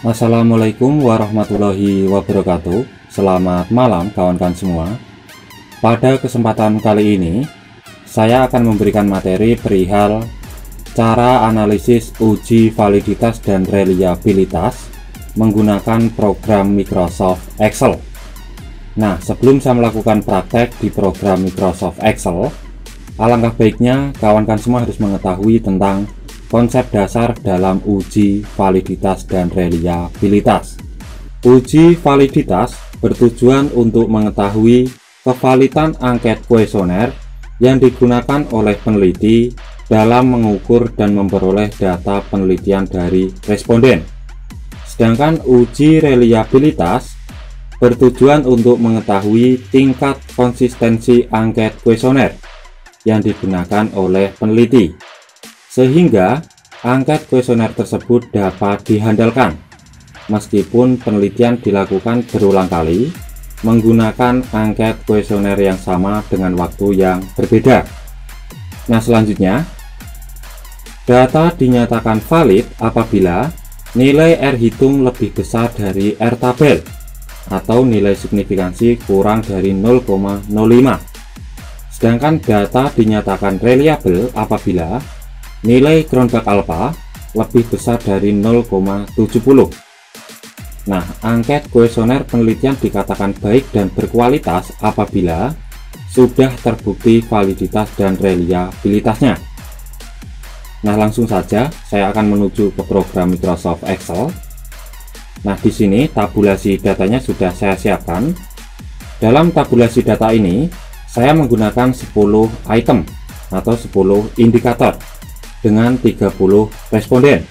Assalamualaikum warahmatullahi wabarakatuh. Selamat malam kawan-kawan semua. Pada kesempatan kali ini saya akan memberikan materi perihal cara analisis uji validitas dan reliabilitas menggunakan program Microsoft Excel. Nah, sebelum saya melakukan praktek di program Microsoft Excel, alangkah baiknya kawan-kawan semua harus mengetahui tentang konsep dasar dalam uji validitas dan reliabilitas. Uji validitas bertujuan untuk mengetahui kevalitan angket kuesioner yang digunakan oleh peneliti dalam mengukur dan memperoleh data penelitian dari responden. Sedangkan uji reliabilitas bertujuan untuk mengetahui tingkat konsistensi angket kuesioner yang digunakan oleh peneliti, sehingga angket kuesioner tersebut dapat diandalkan meskipun penelitian dilakukan berulang kali menggunakan angket kuesioner yang sama dengan waktu yang berbeda. Nah, selanjutnya data dinyatakan valid apabila nilai R hitung lebih besar dari R tabel atau nilai signifikansi kurang dari 0,05. Sedangkan data dinyatakan reliable apabila nilai Cronbach's Alpha lebih besar dari 0,70. Nah, angket kuesioner penelitian dikatakan baik dan berkualitas apabila sudah terbukti validitas dan reliabilitasnya. Nah, langsung saja saya akan menuju ke program Microsoft Excel. Nah, di sini tabulasi datanya sudah saya siapkan. Dalam tabulasi data ini, saya menggunakan 10 item atau 10 indikator dengan 30 responden.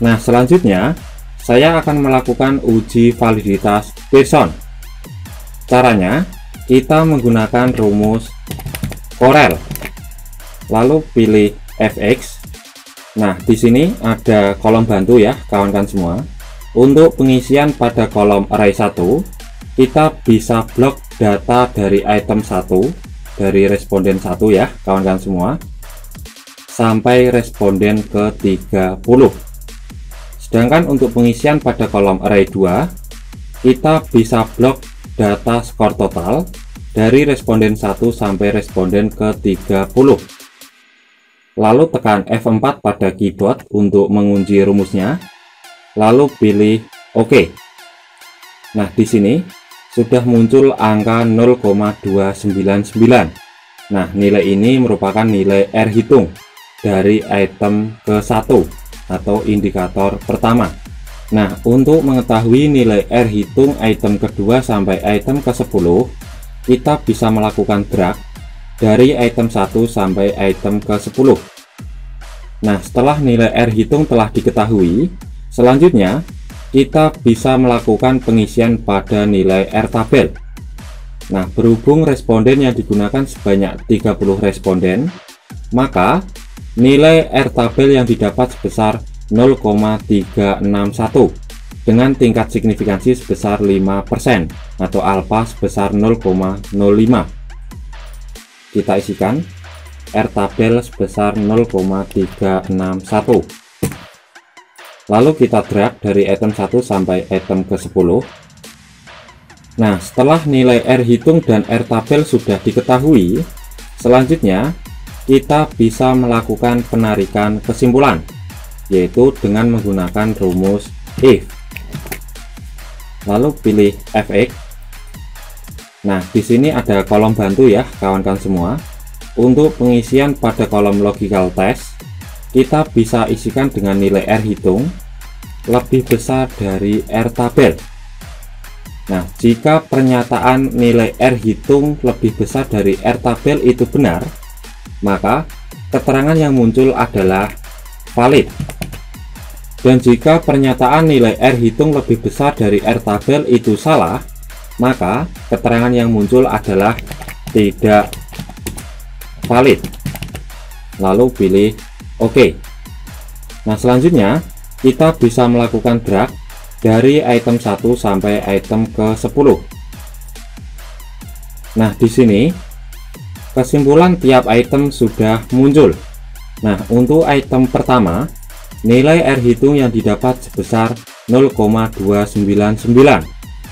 Nah, selanjutnya saya akan melakukan uji validitas Pearson. Caranya kita menggunakan rumus Corel, lalu pilih FX. Nah, di sini ada kolom bantu ya kawan-kawan semua. Untuk pengisian pada kolom array 1, kita bisa blok data dari item 1 dari responden 1 ya kawan-kawan semua, sampai responden ke 30. Sedangkan untuk pengisian pada kolom array 2, kita bisa blok data skor total dari responden 1 sampai responden ke 30. Lalu tekan F4 pada keyboard untuk mengunci rumusnya, lalu pilih OK. Nah, di sini sudah muncul angka 0,299. Nah, nilai ini merupakan nilai R hitung dari item ke-1 atau indikator pertama. Nah, untuk mengetahui nilai R hitung item kedua sampai item ke-10, kita bisa melakukan drag dari item 1 sampai item ke-10. Nah, setelah nilai R hitung telah diketahui, selanjutnya kita bisa melakukan pengisian pada nilai R tabel. Nah, berhubung responden yang digunakan sebanyak 30 responden, maka nilai R tabel yang didapat sebesar 0,361 dengan tingkat signifikansi sebesar 5% atau alfa sebesar 0,05. Kita isikan R tabel sebesar 0,361. Lalu kita drag dari item 1 sampai item ke-10. Nah, setelah nilai R hitung dan R tabel sudah diketahui, selanjutnya kita bisa melakukan penarikan kesimpulan, yaitu dengan menggunakan rumus if, lalu pilih FX. Nah, di sini ada kolom bantu ya kawan-kawan semua. Untuk pengisian pada kolom logical test, kita bisa isikan dengan nilai R hitung lebih besar dari R tabel. Nah, jika pernyataan nilai R hitung lebih besar dari R tabel itu benar, maka keterangan yang muncul adalah valid. Dan jika pernyataan nilai R hitung lebih besar dari R tabel itu salah, maka keterangan yang muncul adalah tidak valid. Lalu pilih OK. Nah, selanjutnya kita bisa melakukan drag dari item 1 sampai item ke-10. Nah, di sini kesimpulan tiap item sudah muncul. Nah, untuk item pertama, nilai R hitung yang didapat sebesar 0,299.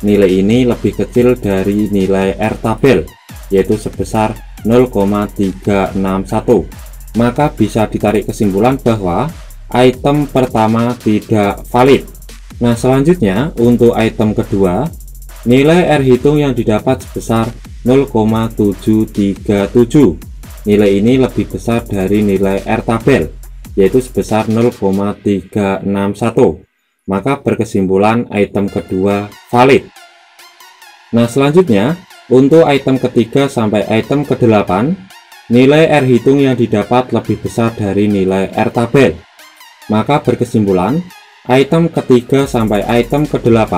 Nilai ini lebih kecil dari nilai R tabel, yaitu sebesar 0,361. Maka bisa ditarik kesimpulan bahwa item pertama tidak valid. Nah, selanjutnya untuk item kedua, nilai R hitung yang didapat sebesar 0,737. Nilai ini lebih besar dari nilai R tabel, yaitu sebesar 0,361. Maka berkesimpulan item kedua valid. Nah, selanjutnya untuk item ketiga sampai item ke-8, nilai R hitung yang didapat lebih besar dari nilai R tabel. Maka berkesimpulan item ketiga sampai item ke-8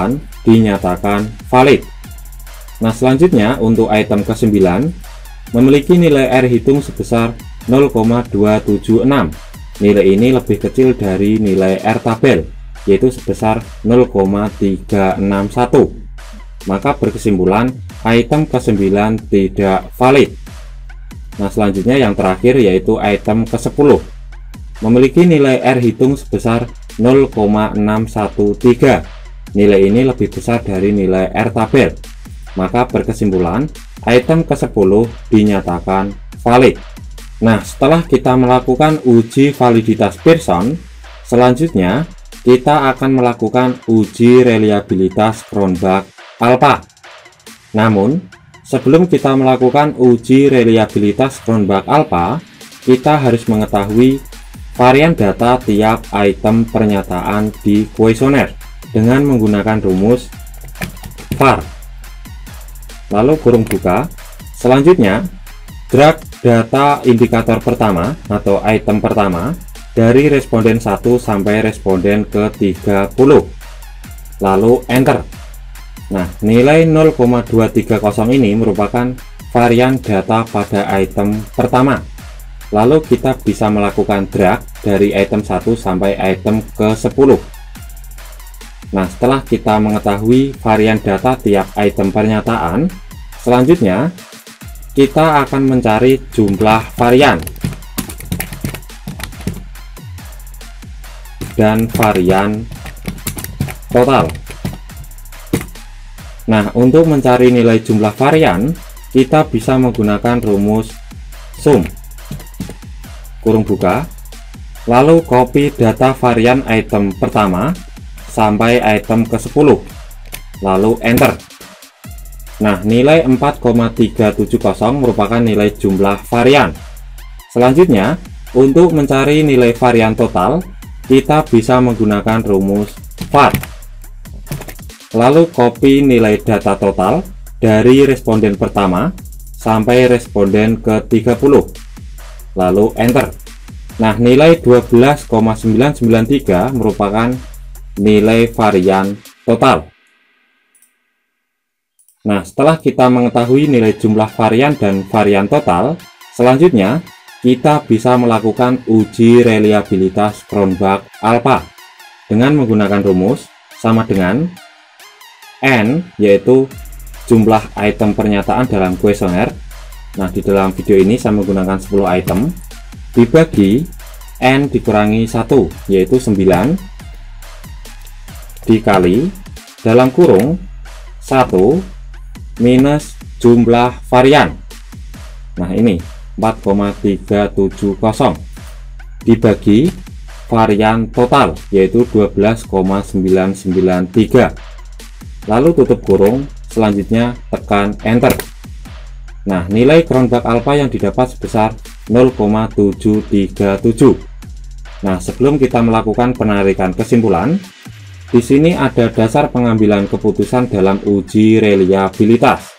dinyatakan valid. Nah, selanjutnya untuk item ke-9 memiliki nilai R hitung sebesar 0,276. Nilai ini lebih kecil dari nilai R tabel, yaitu sebesar 0,361. Maka berkesimpulan item ke-9 tidak valid. Nah, selanjutnya yang terakhir yaitu item ke-10 memiliki nilai R hitung sebesar 0,613. Nilai ini lebih besar dari nilai R tabel. Maka berkesimpulan item ke-10 dinyatakan valid. Nah, setelah kita melakukan uji validitas Pearson, selanjutnya kita akan melakukan uji reliabilitas Cronbach's Alpha. Namun, sebelum kita melakukan uji reliabilitas Cronbach's Alpha, kita harus mengetahui varian data tiap item pernyataan di kuesioner dengan menggunakan rumus var. Lalu kurung buka. Selanjutnya, drag data indikator pertama atau item pertama dari responden 1 sampai responden ke-30. Lalu enter. Nah, nilai 0,230 ini merupakan varian data pada item pertama. Lalu kita bisa melakukan drag dari item 1 sampai item ke-10. Nah, setelah kita mengetahui varian data tiap item pernyataan, selanjutnya kita akan mencari jumlah varian dan varian total. Nah, untuk mencari nilai jumlah varian, kita bisa menggunakan rumus sum kurung buka, lalu copy data varian item pertama sampai item ke-10, lalu enter. Nah, nilai 4,370 merupakan nilai jumlah varian. Selanjutnya, untuk mencari nilai varian total, kita bisa menggunakan rumus var. Lalu copy nilai data total dari responden pertama sampai responden ke-30, lalu enter. Nah, nilai 12,993 merupakan nilai varian total. Nah, setelah kita mengetahui nilai jumlah varian dan varian total, selanjutnya kita bisa melakukan uji reliabilitas Cronbach's Alpha dengan menggunakan rumus sama dengan N, yaitu jumlah item pernyataan dalam kuesioner. Nah, di dalam video ini saya menggunakan 10 item dibagi N dikurangi 1, yaitu 9, dikali dalam kurung 1 minus jumlah varian. Nah, ini 4,370 dibagi varian total, yaitu 12,993, lalu tutup kurung, selanjutnya tekan enter. Nah, nilai Cronbach's Alpha yang didapat sebesar 0,737. Nah, sebelum kita melakukan penarikan kesimpulan, di sini ada dasar pengambilan keputusan dalam uji reliabilitas.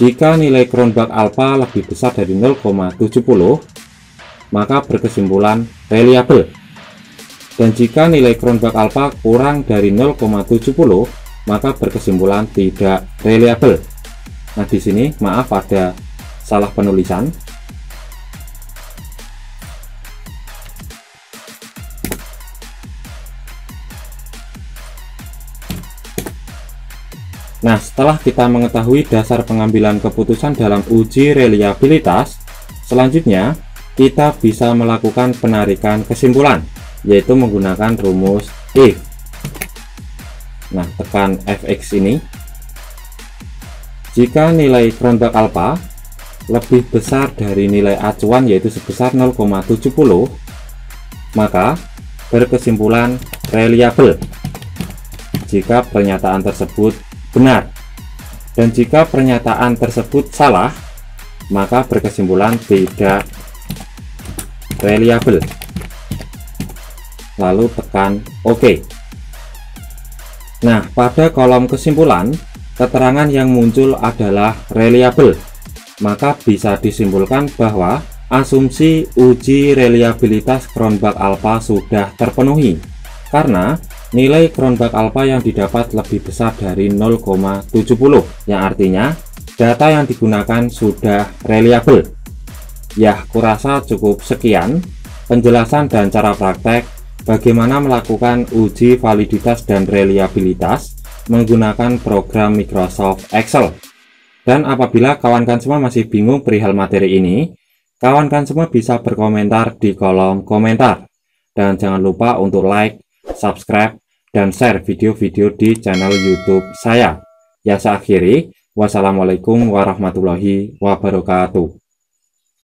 Jika nilai Cronbach's Alpha lebih besar dari 0,70, maka berkesimpulan reliable. Dan jika nilai Cronbach's Alpha kurang dari 0,70, maka berkesimpulan tidak reliable. Nah, di sini maaf ada salah penulisan. Nah, setelah kita mengetahui dasar pengambilan keputusan dalam uji reliabilitas, selanjutnya kita bisa melakukan penarikan kesimpulan, yaitu menggunakan rumus if. Nah, tekan FX ini. Jika nilai Cronbach Alpha lebih besar dari nilai acuan yaitu sebesar 0,70, maka berkesimpulan reliable jika pernyataan tersebut benar. Dan jika pernyataan tersebut salah, maka berkesimpulan tidak reliable. Lalu tekan OK. Nah, pada kolom kesimpulan, keterangan yang muncul adalah reliable. Maka bisa disimpulkan bahwa asumsi uji reliabilitas Cronbach Alpha sudah terpenuhi, karena nilai Cronbach Alpha yang didapat lebih besar dari 0,70, yang artinya data yang digunakan sudah reliable. Yah, kurasa cukup sekian penjelasan dan cara praktek bagaimana melakukan uji validitas dan reliabilitas menggunakan program Microsoft Excel. Dan apabila kawan-kawan semua masih bingung perihal materi ini, kawan-kawan semua bisa berkomentar di kolom komentar. Dan jangan lupa untuk like, subscribe, dan share video-video di channel YouTube saya. Ya, saya akhiri. Wassalamualaikum warahmatullahi wabarakatuh.